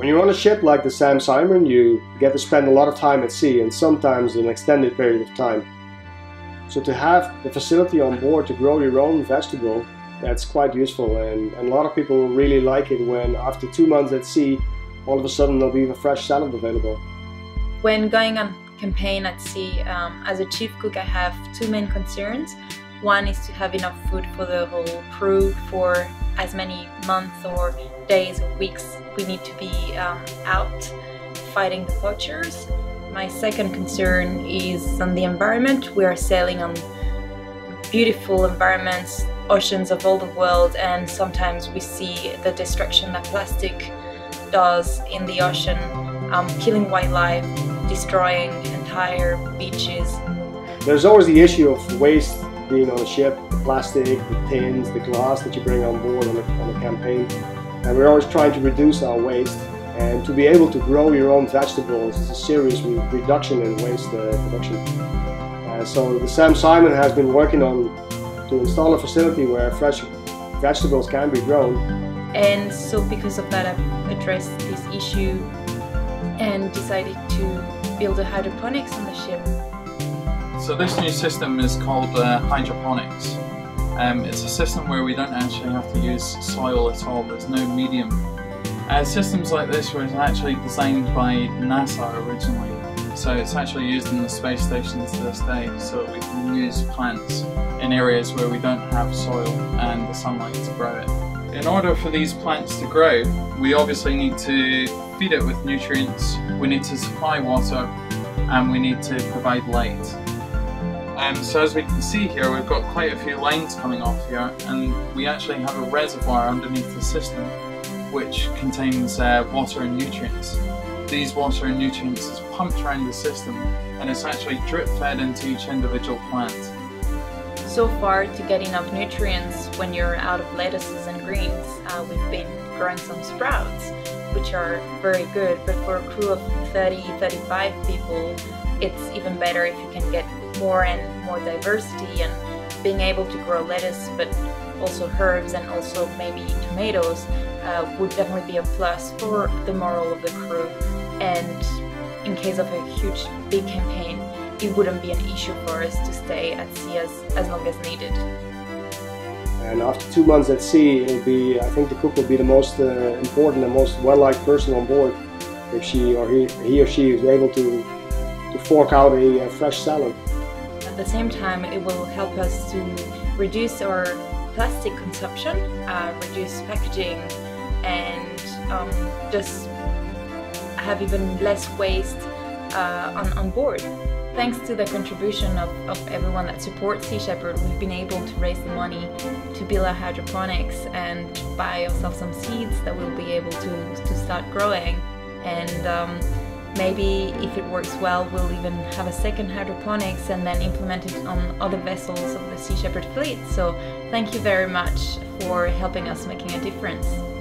When you're on a ship like the Sam Simon, you get to spend a lot of time at sea, and sometimes an extended period of time. So to have the facility on board to grow your own vegetable, that's quite useful, and a lot of people really like it when after 2 months at sea, all of a sudden there'll be a fresh salad available. When going on campaign at sea, as a chief cook I have two main concerns. One is to have enough food for the whole crew for as many months or days or weeks we need to be out fighting the poachers. My second concern is on the environment. We are sailing on beautiful environments, oceans of all the world, and sometimes we see the destruction that plastic does in the ocean, killing wildlife, destroying entire beaches. There's always the issue of waste being on a ship, the plastic, the tins, the glass that you bring on board on a campaign. And we're always trying to reduce our waste. And to be able to grow your own vegetables is a serious reduction in waste production. So the Sam Simon has been working on to install a facility where fresh vegetables can be grown. And so because of that, I've addressed this issue and decided to build a hydroponics on the ship. So this new system is called hydroponics. It's a system where we don't actually have to use soil at all. There's no medium. Systems like this were actually designed by NASA originally, so it's actually used in the space stations to this day, so we can use plants in areas where we don't have soil and the sunlight to grow it. In order for these plants to grow, we obviously need to feed it with nutrients, we need to supply water, and we need to provide light. So as we can see here, we've got quite a few lines coming off here, and we actually have a reservoir underneath the system which contains water and nutrients. These water and nutrients is pumped around the system and it's actually drip fed into each individual plant. So far, to get enough nutrients when you're out of lettuces and greens, we've been growing some sprouts, which are very good, but for a crew of 30, 35 people, it's even better if you can get more and more diversity and being able to grow lettuce, but also herbs and also maybe tomatoes would definitely be a plus for the morale of the crew, and in case of a huge big campaign it wouldn't be an issue for us to stay at sea as long as needed. And after 2 months at sea, it'll be, I think the cook will be the most important and most well-liked person on board if he or she is able to fork out a fresh salad. At the same time, it will help us to reduce our plastic consumption, reduce packaging, and just have even less waste on board. Thanks to the contribution of everyone that supports Sea Shepherd, we've been able to raise the money to build our hydroponics and buy ourselves some seeds that we'll be able to start growing. And maybe if it works well, we'll even have a second hydroponics and then implement it on other vessels of the Sea Shepherd fleet. So thank you very much for helping us making a difference.